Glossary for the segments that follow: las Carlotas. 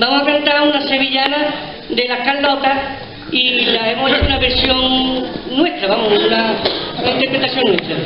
Vamos a cantar una sevillana de Las Carlotas y la hemos hecho una versión nuestra, vamos, una interpretación nuestra.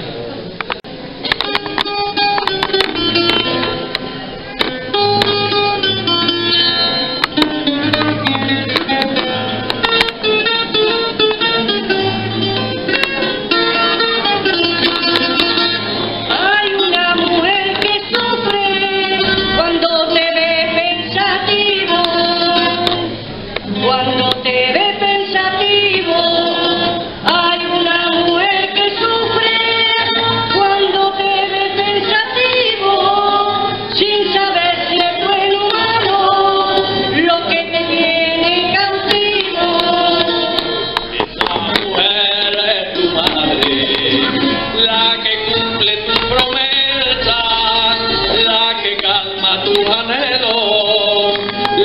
La que calma tu anhelo,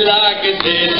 la que te